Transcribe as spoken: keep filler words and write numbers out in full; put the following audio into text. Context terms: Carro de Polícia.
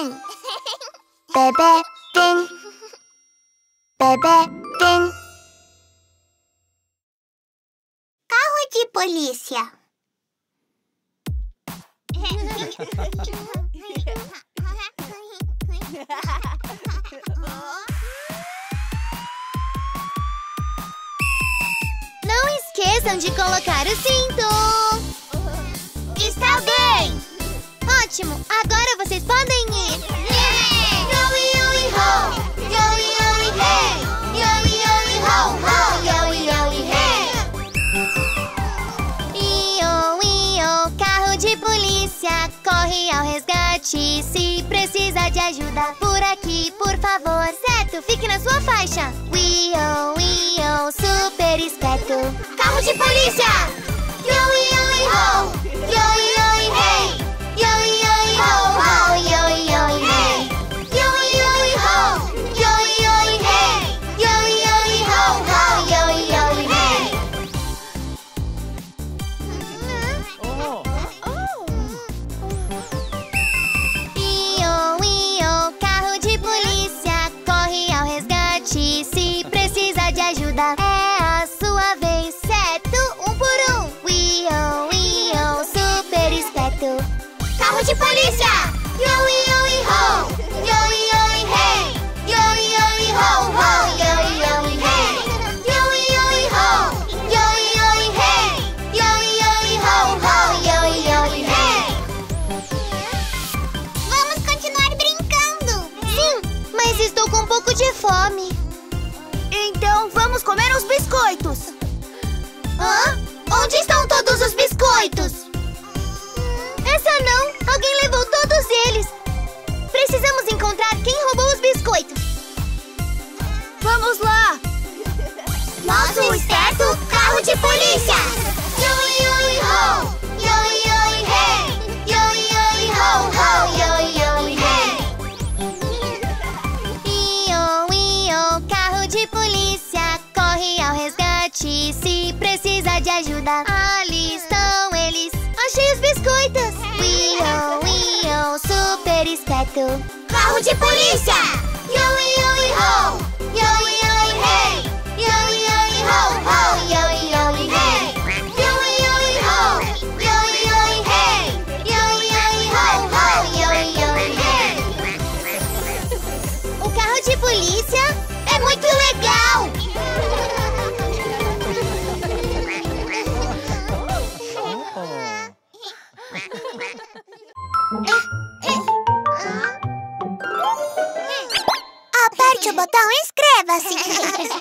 pin. Bebê pin. Bebê pin. Carro de polícia. Não esqueçam de colocar o cinto. Está bem. Ótimo! Agora vocês podem ir! Yeah! Yo-i-yo-i-ho! Yo-i-yo-i-hey! Yo-i-yo-i-ho-ho! Yo-i-yo-i-hey! I-o-i-o, carro de polícia, corre ao resgate se precisa de ajuda. Por aqui, por favor, certo? Fique na sua faixa! I-o-i-o, super esperto! Carro de polícia! Yo-i-yo-i-ho! Yo-i-yo-i-hey! De polícia! Yo-i-yo-i-ho! Yo-i-yo-i-hey! Yo-i-yo-i-ho! Ho! Yo-i-yo-i-hey! Yo-i-yo-i-ho! Yo-i-yo-i-hey! Yo-i-yo-i-ho! Ho! Yo-i-yo-i-hey! Vamos continuar brincando! Sim, mas estou com um pouco de fome. Então vamos comer os biscoitos. Hã? Onde estão todos os biscoitos? Essa não! Alguém levou todos eles! Precisamos encontrar quem roubou os biscoitos! Vamos lá! Nosso esperto carro de polícia! Yo-i-yo-i-ho! Yo-i-yo-i-hey! Yo-i-yo-i-ho-ho! Yo-i-yo-i-hey! I-o-i-o, carro de polícia, corre ao resgate se precisa de ajuda. Ali estão eles! Achei os biscoitos! I-o-i-o, super esperto! Carro de polícia! Yo-i-yo-i-ho! Yo-i-yo-i-hey! Yo-i-yo-i-ho! Ho! Yo-i-yo-i-hey! Yo-i-yo-i-ho! Yo-i-yo-i-hey! Yo-i-yo-i-ho! Ho! Yo-i-yo-i-hey! O carro de polícia é muito legal! Aperte o botão e inscreva-se!